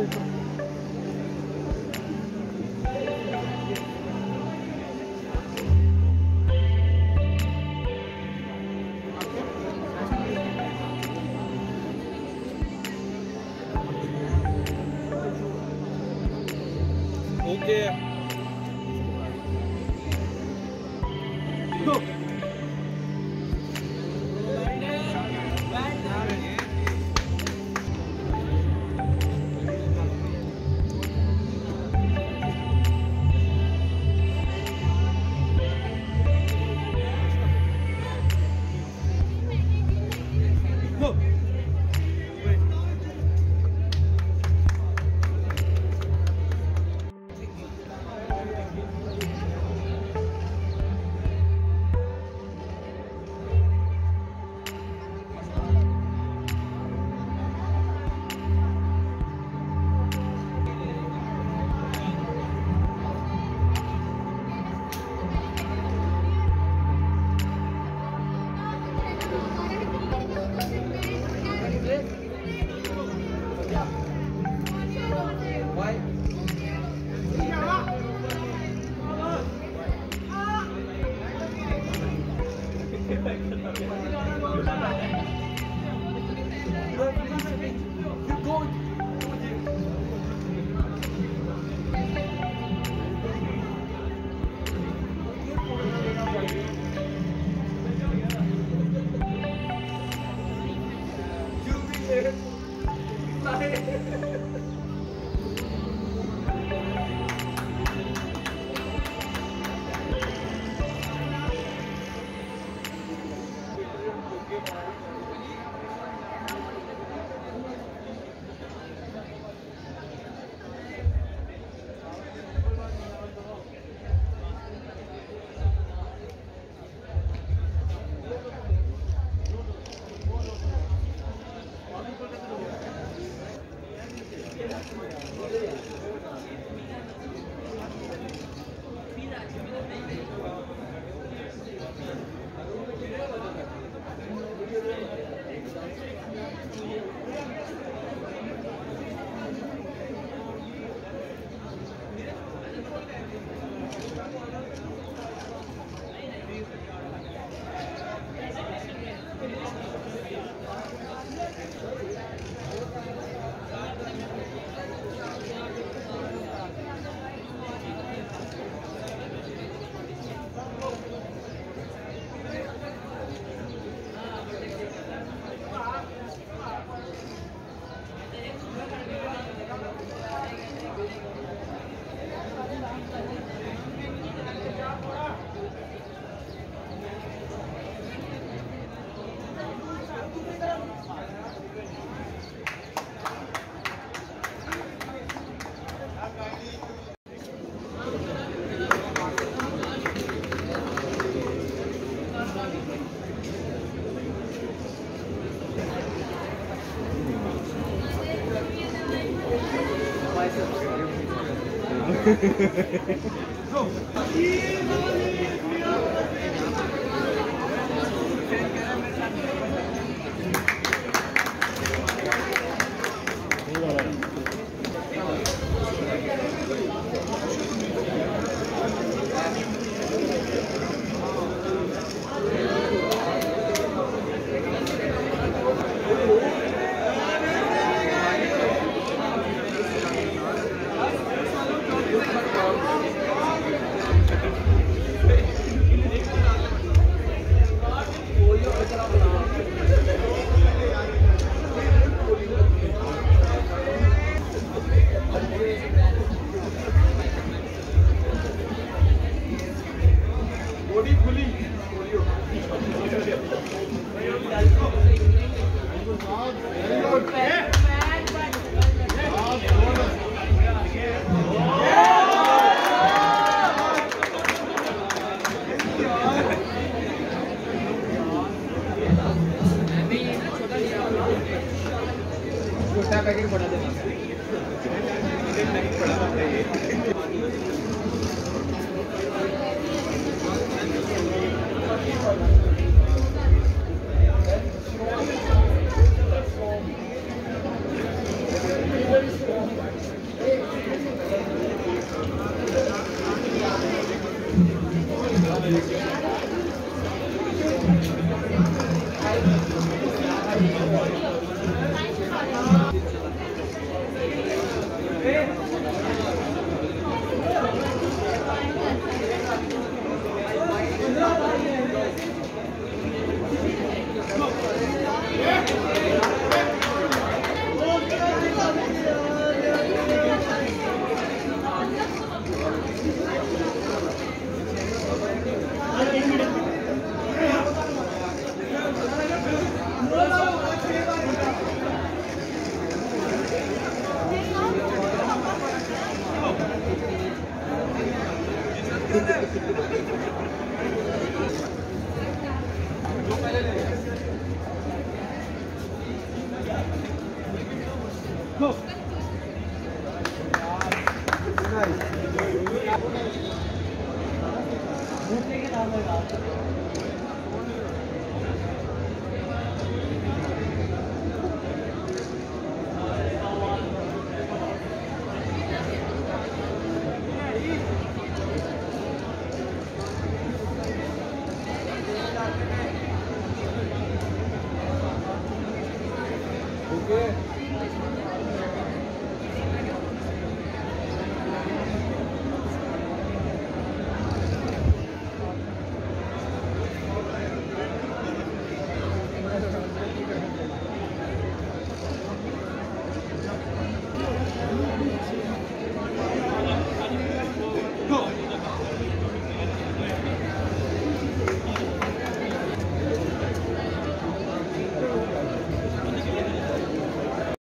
Okay. Go. Go. Okay.